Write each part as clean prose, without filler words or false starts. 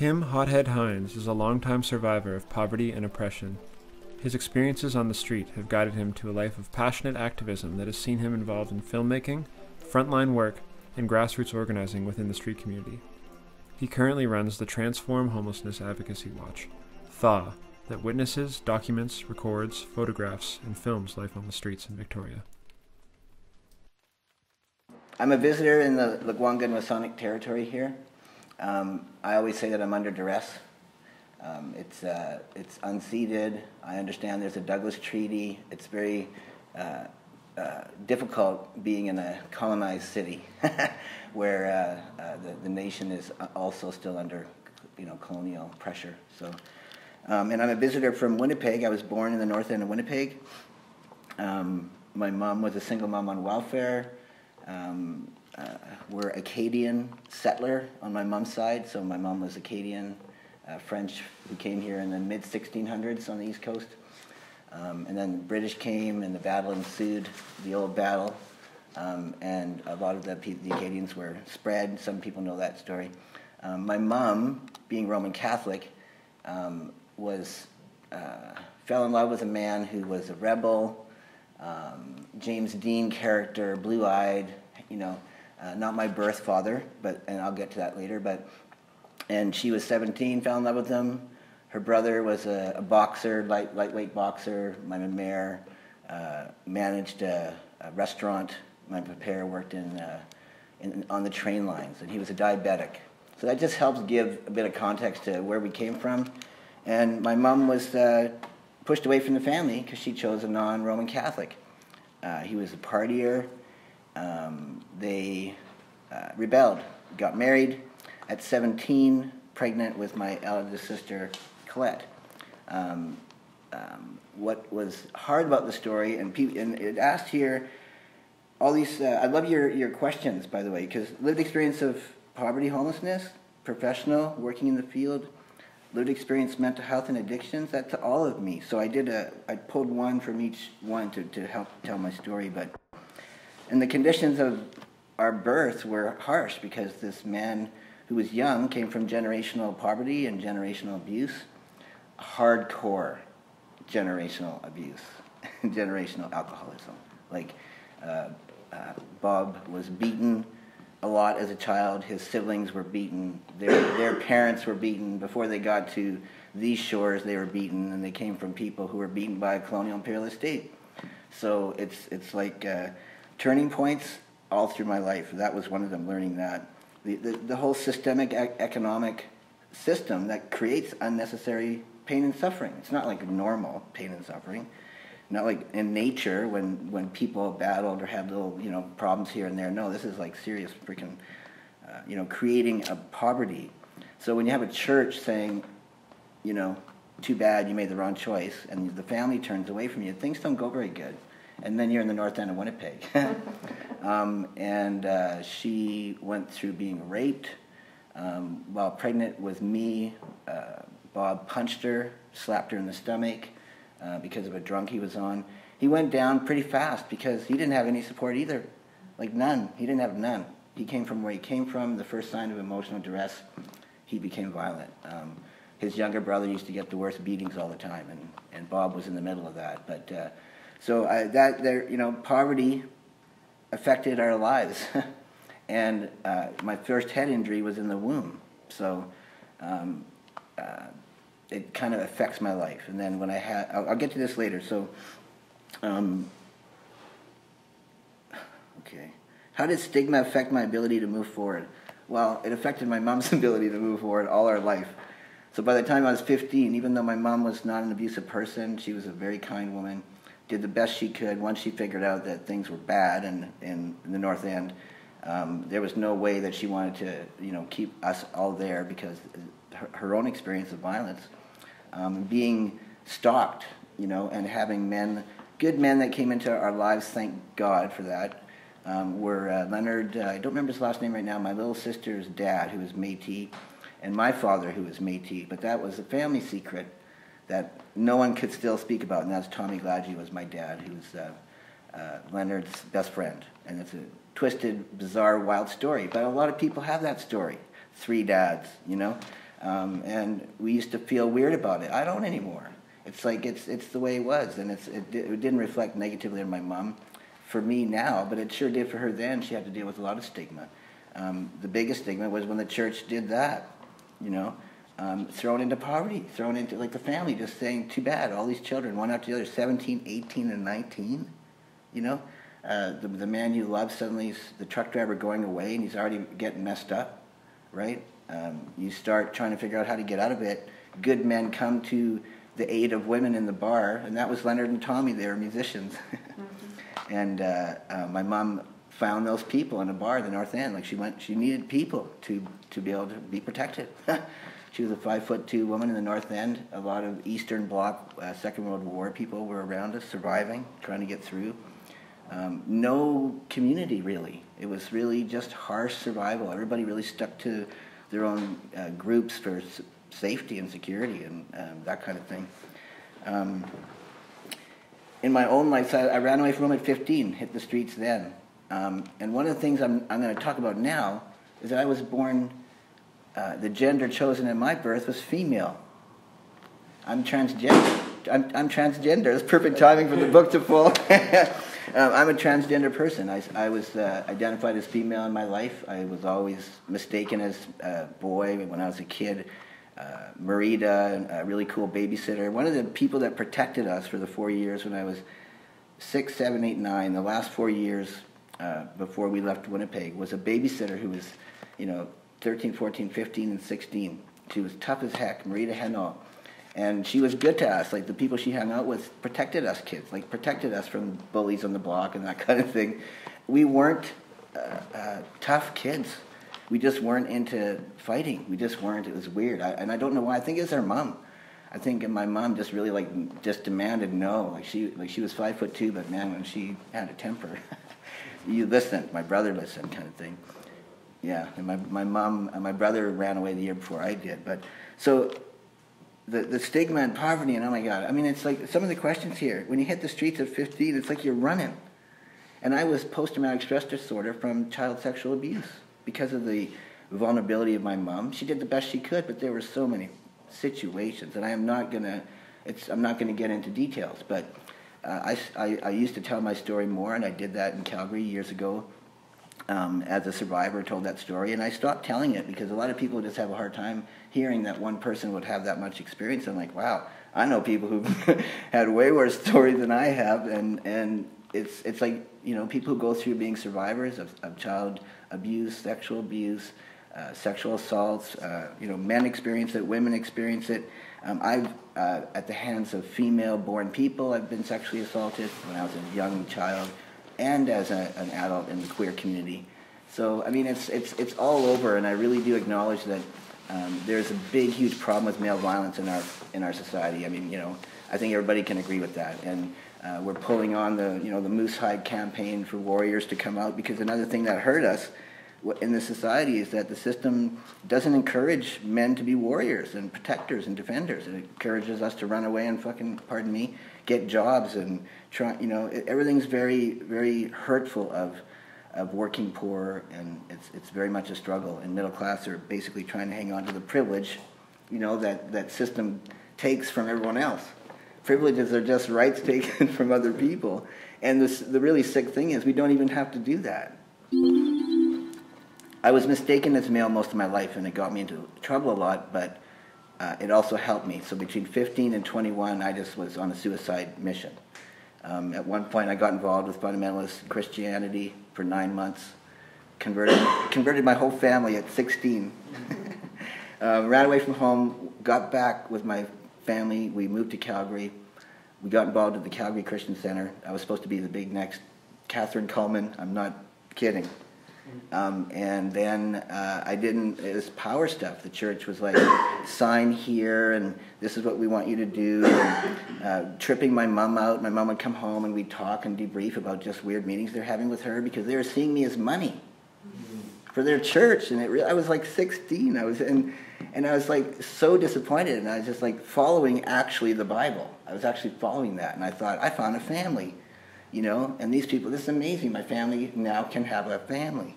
Kim Hothead Hines is a longtime survivor of poverty and oppression. His experiences on the street have guided him to a life of passionate activism that has seen him involved in filmmaking, frontline work, and grassroots organizing within the street community. He currently runs the Transform Homelessness Advocacy Watch, THAW, that witnesses, documents, records, photographs, and films life on the streets in Victoria. I'm a visitor in the Lekwungen Wasonic territory here. I always say that I'm under duress. It's unceded. I understand there's a Douglas Treaty. It's very difficult being in a colonized city where the nation is also still under, colonial pressure. So, and I'm a visitor from Winnipeg. I was born in the north end of Winnipeg. My mom was a single mom on welfare. We're Acadian settler on my mom's side, so my mom was Acadian, French, who came here in the mid-1600s on the East Coast. And then the British came and the battle ensued, the old battle, and a lot of the Acadians were spread. Some people know that story. My mom, being Roman Catholic, fell in love with a man who was a rebel, James Dean character, blue-eyed, not my birth father, and I'll get to that later, and she was 17, fell in love with him. Her brother was a boxer, lightweight boxer. My mère managed a restaurant. My père worked on the train lines, and he was a diabetic. So that just helps give a bit of context to where we came from. And my mom was pushed away from the family because she chose a non-Roman Catholic. He was a partier. They rebelled, got married at 17, pregnant with my eldest sister, Colette. What was hard about the story, and it asked here, all these, I love your questions, by the way, because lived experience of poverty, homelessness, professional, working in the field, lived experience, mental health and addictions, that's all of me. So I pulled one from each one to help tell my story, and the conditions of our birth were harsh because this man who was young came from generational poverty and generational abuse, hardcore generational abuse, generational alcoholism. Like Bob was beaten a lot as a child. His siblings were beaten. Their parents were beaten. Before they got to these shores, they were beaten, and they came from people who were beaten by a colonial imperialist state. So it's like... turning points all through my life. That was one of them, learning that. The whole systemic economic system that creates unnecessary pain and suffering. It's not like normal pain and suffering. Not like in nature when people battled or had little problems here and there. No, this is like serious freaking, creating a poverty. So when you have a church saying, too bad, you made the wrong choice, and the family turns away from you, things don't go very good. And then you're in the north end of Winnipeg. She went through being raped. While pregnant with me, Bob punched her, slapped her in the stomach because of a drunk he was on. He went down pretty fast because he didn't have any support either. Like none. He didn't have none. He came from where he came from. The first sign of emotional duress, he became violent. His younger brother used to get the worst beatings all the time, and Bob was in the middle of that. So poverty affected our lives, and my first head injury was in the womb. So it kind of affects my life. And then when I'll get to this later. So, okay, how did stigma affect my ability to move forward? Well, it affected my mom's ability to move forward all our life. So by the time I was 15, even though my mom was not an abusive person, she was a very kind woman. Did the best she could. Once she figured out that things were bad in the north end, there was no way that she wanted to keep us all there because her own experience of violence, being stalked, and having good men that came into our lives, thank God for that, were Leonard, I don't remember his last name right now, my little sister's dad, who was Métis, and my father, who was Métis, but that was a family secret that no one could still speak about, and that's Tommy Gladgie was my dad, who's Leonard's best friend. And it's a twisted, bizarre, wild story, but a lot of people have that story. Three dads, And we used to feel weird about it. I don't anymore. It's like it's the way it was, and it didn't reflect negatively on my mom for me now, but it sure did for her then. She had to deal with a lot of stigma. The biggest stigma was when the church did that, you know, thrown into poverty, thrown into, like, the family, just saying, too bad, all these children, one after the other, 17, 18, and 19, you know. The man you love suddenly is the truck driver going away, and he's already getting messed up, right? You start trying to figure out how to get out of it. Good men come to the aid of women in the bar, and that was Leonard and Tommy. They were musicians. Mm-hmm. And my mom found those people in a bar at the North End. Like, she needed people to be able to be protected. She was a 5'2" woman in the North End. A lot of Eastern Bloc, Second World War people were around us, surviving, trying to get through. No community, really. It was really just harsh survival. Everybody really stuck to their own groups for safety and security and that kind of thing. In my own life, I ran away from home at 15, hit the streets then. And one of the things I'm going to talk about now is that I was born, the gender chosen in my birth was female. I'm transgender. I'm transgender. It's perfect timing for the book to fall. I'm a transgender person. I was identified as female in my life. I was always mistaken as a boy when I was a kid. Marita, a really cool babysitter, one of the people that protected us for the 4 years when I was 6, 7, 8, 9, the last 4 years before we left Winnipeg, was a babysitter who was, you know, 13, 14, 15, and 16. She was tough as heck, Marita Henol. And she was good to us. Like, the people she hung out with protected us kids, like, protected us from bullies on the block and that kind of thing. We weren't tough kids. We just weren't into fighting. We just weren't. It was weird. And I don't know why. I think it was our mom. I think my mom just really, like, just demanded no. Like she was 5'2", but man, when she had a temper, you listened. My brother listened, kind of thing. Yeah. And my mom and my brother ran away the year before I did. But so. The stigma and poverty, and oh my God, I mean, it's like some of the questions here. When you hit the streets at 15, it's like you're running. And I was post-traumatic stress disorder from child sexual abuse because of the vulnerability of my mom. She did the best she could, but there were so many situations, and I'm not gonna get into details. But I used to tell my story more, and I did that in Calgary years ago. As a survivor, told that story, and I stopped telling it because a lot of people just have a hard time hearing that one person would have that much experience. I'm like, wow, I know people who've had way worse stories than I have, and it's like, you know, people who go through being survivors of child abuse, sexual assaults. You know, men experience it, women experience it. I've at the hands of female-born people, I've been sexually assaulted when I was a young child. And as an adult in the queer community. So, I mean, it's all over, and I really do acknowledge that there's a big, huge problem with male violence in our society. I mean, you know, I think everybody can agree with that. And we're pulling on the Moosehide campaign for warriors to come out, because another thing that hurt us in this society is that the system doesn't encourage men to be warriors and protectors and defenders. It encourages us to run away and fucking, pardon me, get jobs and try, you know, everything's very, very hurtful of working poor, and it's very much a struggle. And middle class are basically trying to hang on to the privilege, you know, that system takes from everyone else. Privileges are just rights taken from other people. And the really sick thing is we don't even have to do that. I was mistaken as male most of my life, and it got me into trouble a lot, but it also helped me. So between 15 and 21, I just was on a suicide mission. At one point, I got involved with fundamentalist Christianity for 9 months, converted my whole family at 16, ran away from home, got back with my family. We moved to Calgary. We got involved at the Calgary Christian Center. I was supposed to be the big next Catherine Coleman. I'm not kidding. And then I didn't, it was power stuff. The church was like, sign here, and this is what we want you to do. And, tripping my mom out. My mom would come home, and we'd talk and debrief about just weird meetings they're having with her, because they were seeing me as money for their church. And I was like 16. And I was like so disappointed, and I was just like following actually the Bible. I was actually following that, and I thought, I found a family, you know, and these people, this is amazing. My family now can have a family.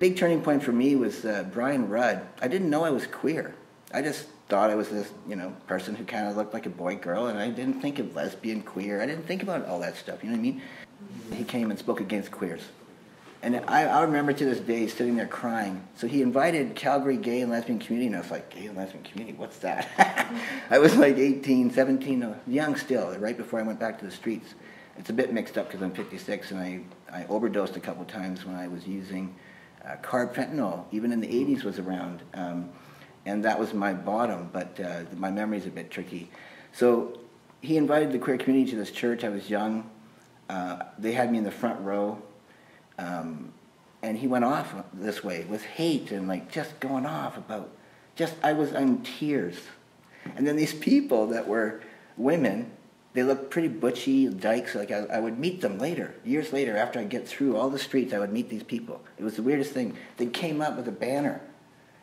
Big turning point for me was Brian Rudd. I didn't know I was queer. I just thought I was this, you know, person who kind of looked like a boy girl, and I didn't think of lesbian, queer. I didn't think about all that stuff, you know what I mean? He came and spoke against queers. And I remember to this day sitting there crying. So he invited Calgary Gay and Lesbian Community, and I was like, Gay and Lesbian Community, what's that? I was like 18, 17, young still, right before I went back to the streets. It's a bit mixed up because I'm 56, and I overdosed a couple times when I was using carb fentanyl, even in the 80s was around. And that was my bottom, but my memory's a bit tricky. So he invited the queer community to this church. I was young. They had me in the front row. And he went off this way with hate and like just going off about just I was in tears. And then these people that were women, they looked pretty butchy dykes. Like I would meet them later, years later, after I get through all the streets, I would meet these people. It was the weirdest thing. They came up with a banner,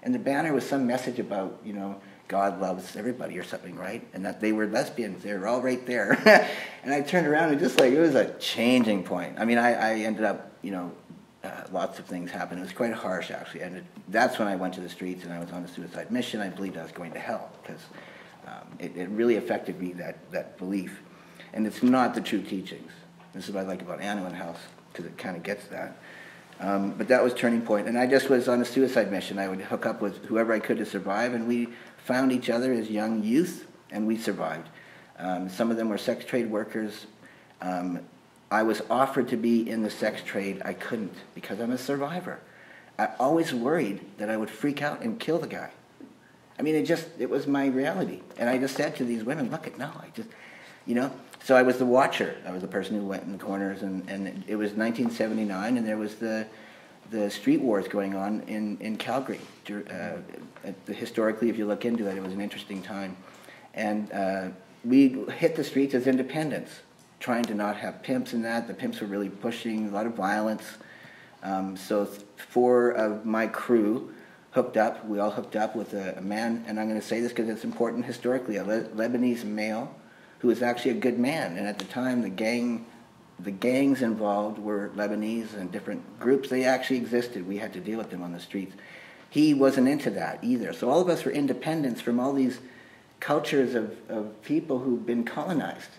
and the banner was some message about, you know, God loves everybody or something, right? And that they were lesbians. They were all right there. And I turned around and just like, it was a changing point. I mean, I ended up, you know, lots of things happened. It was quite harsh, actually. And that's when I went to the streets and I was on a suicide mission. I believed I was going to hell because it really affected me, that belief. And it's not the true teachings. This is what I like about Anlyn House because it kind of gets that. But that was turning point. And I just was on a suicide mission. I would hook up with whoever I could to survive, and we found each other as young youth, and we survived. Some of them were sex trade workers. I was offered to be in the sex trade. I couldn't because I'm a survivor. I always worried that I would freak out and kill the guy. I mean, it was my reality. And I just said to these women, look, no, I just, you know. So I was the watcher. I was the person who went in the corners, and it was 1979, and there was the street wars going on in Calgary. Historically, if you look into it, it was an interesting time. And we hit the streets as independents, trying to not have pimps and that. The pimps were really pushing, a lot of violence. So four of my crew hooked up. We all hooked up with a man, and I'm going to say this because it's important historically, a Lebanese male who was actually a good man. And at the time, the gangs involved were Lebanese and different groups. They actually existed. We had to deal with them on the streets. He wasn't into that either. So all of us were independents from all these cultures of people who've been colonized.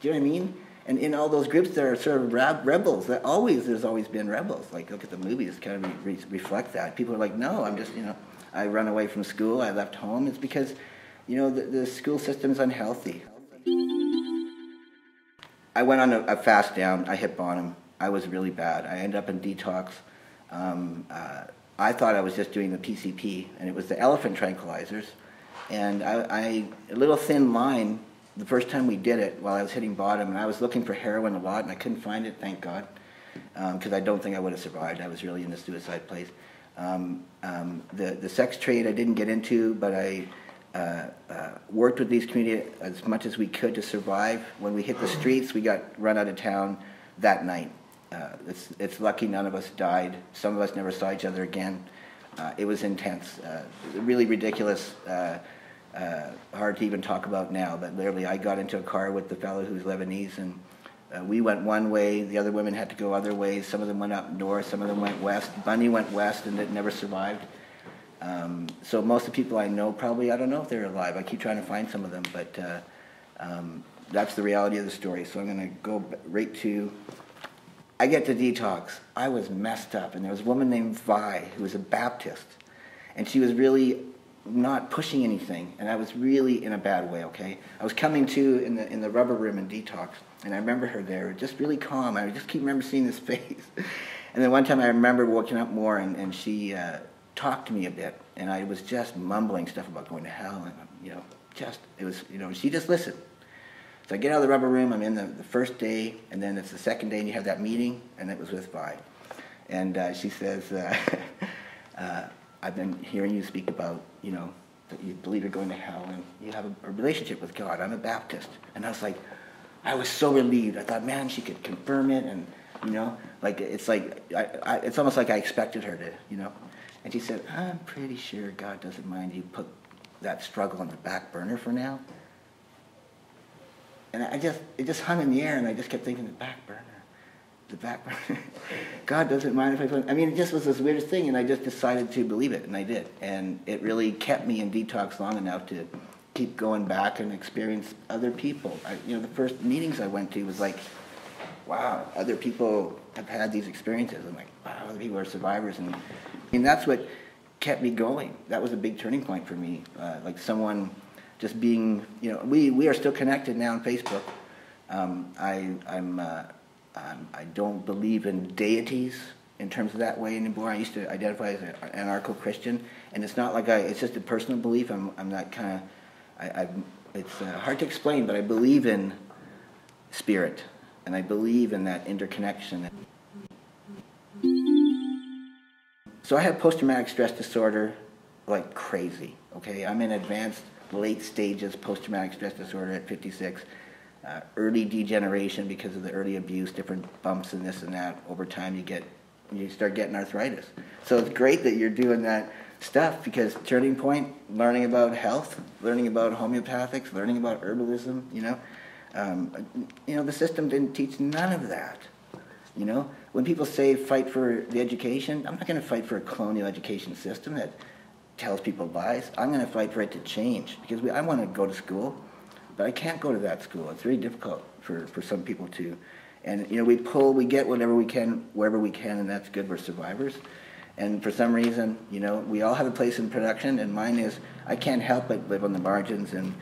Do you know what I mean? And in all those groups, there are sort of rebels. There's always been rebels. Like, look at the movies, kind of reflect that. People are like, no, I'm just, you know, I run away from school, I left home. It's because, you know, the school system's unhealthy. I went on a fast down. I hit bottom. I was really bad. I ended up in detox. I thought I was just doing the PCP, and it was the elephant tranquilizers. And a little thin line, the first time we did it while I was hitting bottom, and I was looking for heroin a lot, and I couldn't find it, thank God, because I don't think I would have survived. I was really in the suicide place. The sex trade I didn't get into, but I worked with these community as much as we could to survive. When we hit the streets, we got run out of town that night. It's lucky none of us died. Some of us never saw each other again. It was intense, really ridiculous, hard to even talk about now, but literally I got into a car with the fellow who's Lebanese, and we went one way, the other women had to go other ways. Some of them went up north, some of them went west. Bunny went west and it never survived. So most of the people I know probably, I don't know if they're alive. I keep trying to find some of them, but that's the reality of the story. So I'm going to go right to, I get to detox. I was messed up, and there was a woman named Vi who was a Baptist, and she was really not pushing anything, and I was really in a bad way, okay? I was coming to in the rubber room in detox, and I remember her there, just really calm. I just keep remember seeing this face. And then one time I remember waking up more, and she talked to me a bit, and I was just mumbling stuff about going to hell, and, you know, just, it was, you know, she just listened. So I get out of the rubber room, I'm in the first day, and then it's the second day, and you have that meeting, and it was with Vi. And she says, I've been hearing you speak about, you know, that you believe you're going to hell and you have a relationship with God. I'm a Baptist. And I was like, I was so relieved. I thought, man, she could confirm it, and, you know, like it's almost like I expected her to, you know. And she said, I'm pretty sure God doesn't mind you put that struggle on the back burner for now. And it just hung in the air, and I just kept thinking, the back burner. the background. God doesn't mind if I put, I mean, it just was this weirdest thing, and I just decided to believe it, and I did. And it really kept me in detox long enough to keep going back and experience other people. You know, the first meetings I went to was like, wow, other people have had these experiences. I'm like, wow, other people are survivors. And I mean, that's what kept me going. That was a big turning point for me. Like someone just being, you know, we are still connected now on Facebook. I don't believe in deities in terms of that way anymore. I used to identify as an anarcho-Christian, and it's not like it's just a personal belief. I'm not kind of, it's hard to explain, but I believe in spirit, and I believe in that interconnection. So I have post-traumatic stress disorder like crazy, okay? I'm in advanced, late stages post-traumatic stress disorder at 56. Early degeneration because of the early abuse, different bumps and this and that. Over time you start getting arthritis. So it's great that you're doing that stuff, because turning point, learning about health, learning about homeopathics, learning about herbalism, you know, the system didn't teach none of that. You know, when people say fight for the education, I'm not going to fight for a colonial education system that tells people lies. I'm going to fight for it to change, because I want to go to school. But I can't go to that school. It's very difficult for some people to. And, you know, we get whatever we can, wherever we can, and that's good. We're survivors. And for some reason, you know, we all have a place in production, and mine is, I can't help but live on the margins. And,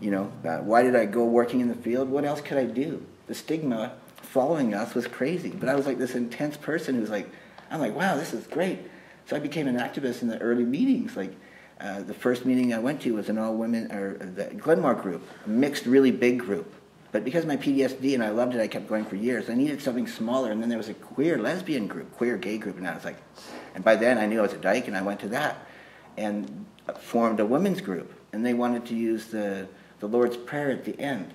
you know, why did I go working in the field? What else could I do? The stigma following us was crazy. But I was like this intense person who's like, I'm like, wow, this is great. So I became an activist in the early meetings, like, the first meeting I went to was an all-women, or the Glenmore group, a mixed, really big group. But because of my PTSD and I loved it, I kept going for years. I needed something smaller, and then there was a queer lesbian group, queer gay group, and I was like, and by then I knew I was a dyke, and I went to that and formed a women's group. And they wanted to use the Lord's Prayer at the end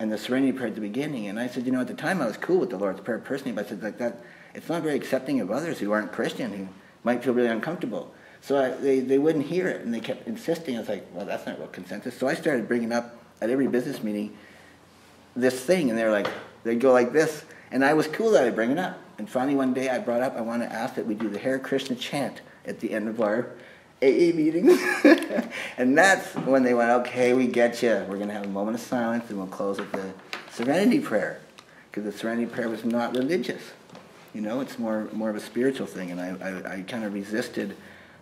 and the Serenity Prayer at the beginning. And I said, you know, at the time I was cool with the Lord's Prayer personally, but I said, like, that, it's not very accepting of others who aren't Christian, who might feel really uncomfortable. So they wouldn't hear it, and they kept insisting. I was like, well, that's not real consensus. So I started bringing up at every business meeting this thing, and they'd go like this. And I was cool that I'd bring it up. And finally one day I brought up, I want to ask that we do the Hare Krishna chant at the end of our AA meetings. And that's when they went, okay, we get you. We're going to have a moment of silence, and we'll close with the Serenity Prayer. Because the Serenity Prayer was not religious. You know, it's more of a spiritual thing, and I kind of resisted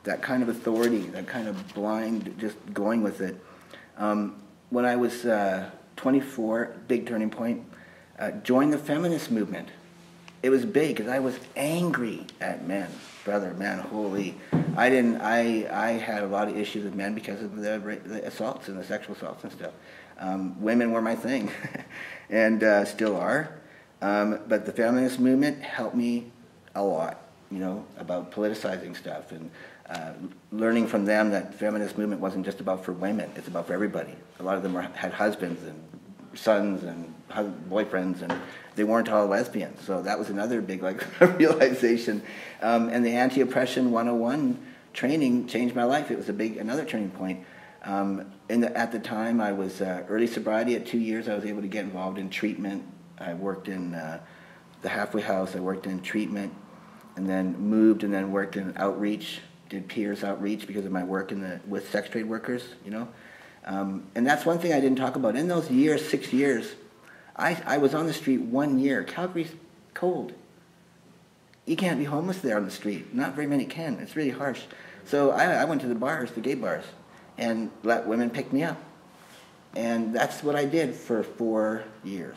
that kind of authority, that kind of blind, just going with it. When I was 24, big turning point, joined the feminist movement. It was big, because I was angry at men. Brother, man, holy. I had a lot of issues with men because of the assaults and the sexual assaults and stuff. Women were my thing, and still are. But the feminist movement helped me a lot, you know, about politicizing stuff, and learning from them that the feminist movement wasn't just about for women, it's about for everybody. A lot of them had husbands and sons and boyfriends, and they weren't all lesbians. So that was another big, like, realization. And the Anti-Oppression 101 training changed my life. It was another turning point. At the time, I was early sobriety. At 2 years, I was able to get involved in treatment. I worked in the halfway house. I worked in treatment, and then moved, and then worked in outreach. Did peers outreach because of my work with sex trade workers, you know. And that's one thing I didn't talk about. In those years, 6 years, I was on the street 1 year. Calgary's cold. You can't be homeless there on the street. Not very many can. It's really harsh. So I went to the bars, the gay bars, and let women pick me up. And that's what I did for 4 years.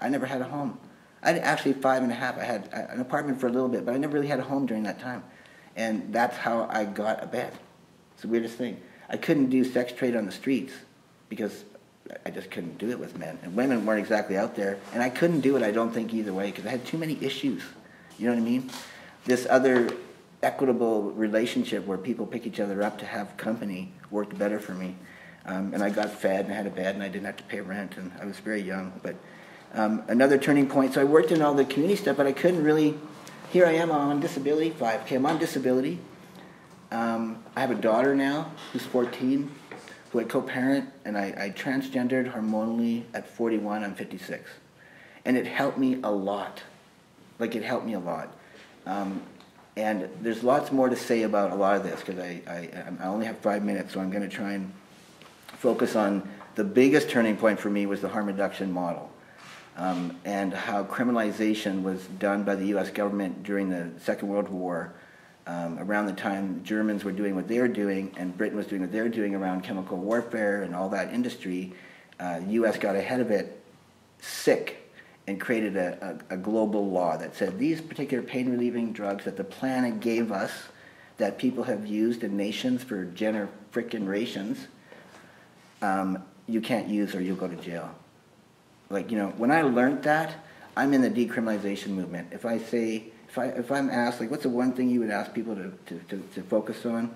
I never had a home. I had actually 5 and a half. I had an apartment for a little bit, but I never really had a home during that time. And that's how I got a bed. It's the weirdest thing. I couldn't do sex trade on the streets because I just couldn't do it with men. And women weren't exactly out there. And I couldn't do it, I don't think, either way, because I had too many issues. You know what I mean? This other equitable relationship where people pick each other up to have company worked better for me. And I got fed, and I had a bed, and I didn't have to pay rent, and I was very young. But another turning point, so I worked in all the community stuff, but I couldn't really. Here I am on disability, 5K, I'm on disability. I have a daughter now who's 14, who I co-parent, and I transgendered hormonally at 41, I'm 56. And it helped me a lot. like it helped me a lot. And there's lots more to say about a lot of this, because I only have 5 minutes, so I'm going to try and focus on the biggest turning point for me was the harm reduction model, and how criminalization was done by the U.S. government during the Second World War, around the time Germans were doing what they were doing and Britain was doing what they were doing around chemical warfare and all that industry. U.S. got ahead of it sick and created a global law that said these particular pain-relieving drugs that the planet gave us, that people have used in nations for generations, you can't use or you'll go to jail. Like, you know, when I learned that, I'm in the decriminalization movement. If I say, if I'm asked, like, what's the one thing you would ask people to focus on,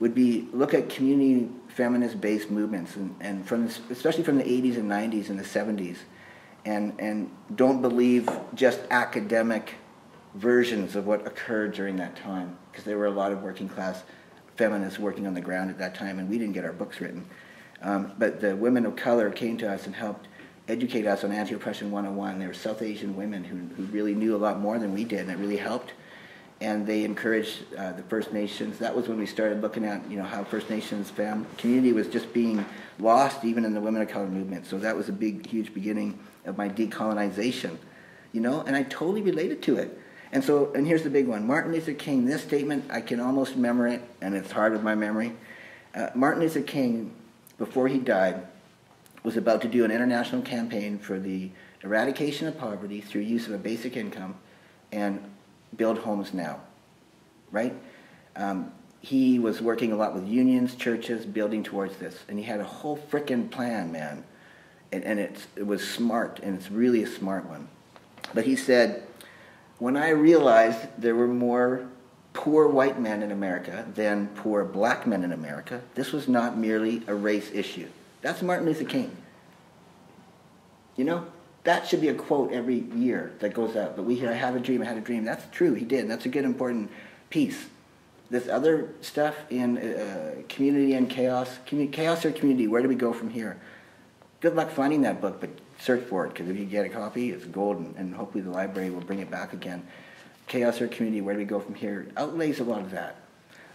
would be look at community feminist-based movements, and from especially from the 80s and 90s and the 70s, and don't believe just academic versions of what occurred during that time, because there were a lot of working-class feminists working on the ground at that time, and we didn't get our books written. But the women of color came to us and helped educate us on Anti-Oppression 101. They were South Asian women who really knew a lot more than we did, and it really helped. And they encouraged the First Nations. That was when we started looking at, you know, how First Nations community was just being lost, even in the women of color movement. So that was a big, huge beginning of my decolonization, you know, and I totally related to it. And so, and here's the big one, Martin Luther King, this statement, I can almost remember it, and it's hard with my memory. Martin Luther King, before he died, was about to do an international campaign for the eradication of poverty through use of a basic income and build homes now, right? He was working a lot with unions, churches, building towards this, and he had a whole frickin' plan, man, and it was smart, and it's really a smart one. But he said, when I realized there were more poor white men in America than poor black men in America, this was not merely a race issue. That's Martin Luther King. You know, that should be a quote every year that goes out. But we hear, I have a dream, I had a dream. That's true, he did. That's a good, important piece. This other stuff in community and chaos, chaos or community, where do we go from here? Good luck finding that book, but search for it, because if you get a copy, it's golden, and hopefully the library will bring it back again. Chaos or community, where do we go from here? Outlays a lot of that.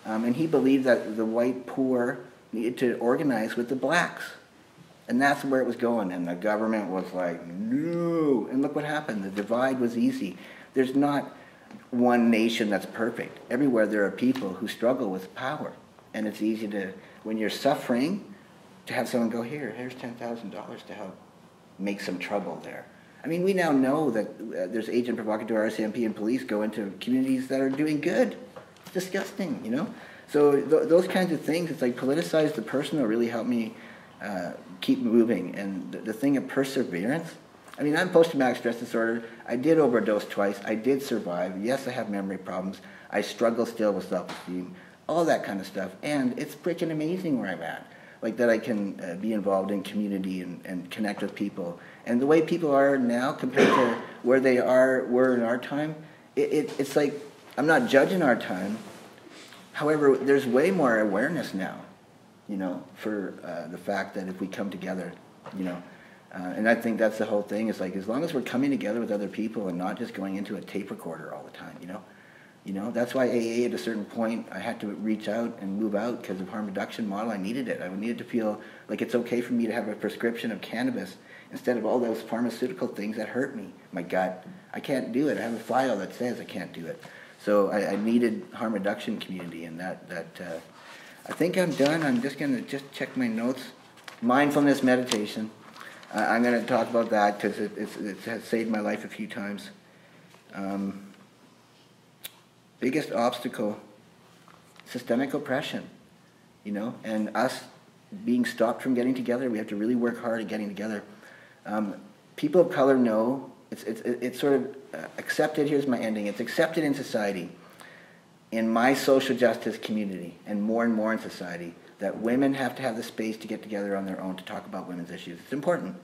And he believed that the white poor needed to organize with the blacks. And that's where it was going, and the government was like, no. And look what happened. The divide was easy. There's not one nation that's perfect. Everywhere there are people who struggle with power. And it's easy to, when you're suffering, to have someone go, here, here's $10,000 to help make some trouble there. I mean, we now know that there's agent provocateur, RCMP, and police go into communities that are doing good. It's disgusting, you know? So those kinds of things, it's like politicize the person will really help me keep moving, and the thing of perseverance. I mean, I'm post-traumatic stress disorder. I did overdose twice. I did survive. Yes, I have memory problems. I struggle still with self-esteem, all that kind of stuff. And it's freaking amazing where I'm at, like that I can be involved in community and connect with people. And the way people are now compared to where they were in our time, it's like, I'm not judging our time. However, there's way more awareness now, you know, for the fact that if we come together, you know, and I think that's the whole thing. It's like, as long as we're coming together with other people and not just going into a tape recorder all the time, you know, that's why AA at a certain point, I had to reach out and move out because of harm reduction model. I needed it. I needed to feel like it's okay for me to have a prescription of cannabis instead of all those pharmaceutical things that hurt me, my gut. I can't do it. I have a file that says I can't do it. So I needed harm reduction community, and that I think I'm done. I'm just going to check my notes. Mindfulness meditation. I'm going to talk about that because it has saved my life a few times. Biggest obstacle, systemic oppression, you know, and us being stopped from getting together. We have to really work hard at getting together. People of color know, it's sort of accepted, here's my ending, it's accepted in society, in my social justice community, and more in society, that women have to have the space to get together on their own to talk about women's issues. It's important.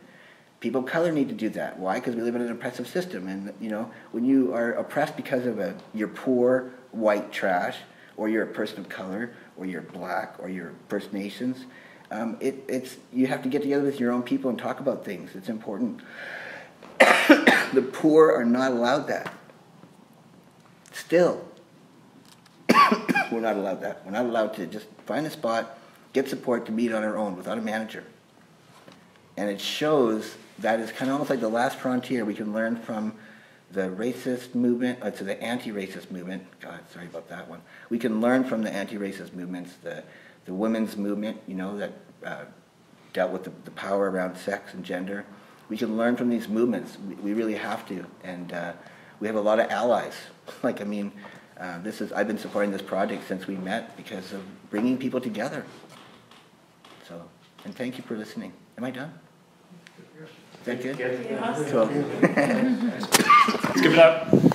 People of color need to do that. Why? Because we live in an oppressive system, and you know, when you are oppressed because of you're poor white trash, or you're a person of color, or you're black, or you're First Nations, you have to get together with your own people and talk about things. It's important. The poor are not allowed that. still, we're not allowed that. We're not allowed to just find a spot, get support to meet on our own without a manager. And it shows that it's kind of almost like the last frontier. We can learn from the racist movement, to the anti-racist movement. God, sorry about that one. We can learn from the anti-racist movements, the women's movement, you know, that dealt with the power around sex and gender. We can learn from these movements. We really have to. And we have a lot of allies. Like, I mean, I've been supporting this project since we met because of bringing people together. So, and thank you for listening. Am I done? Is that good? Yeah. Cool. Let's give it up.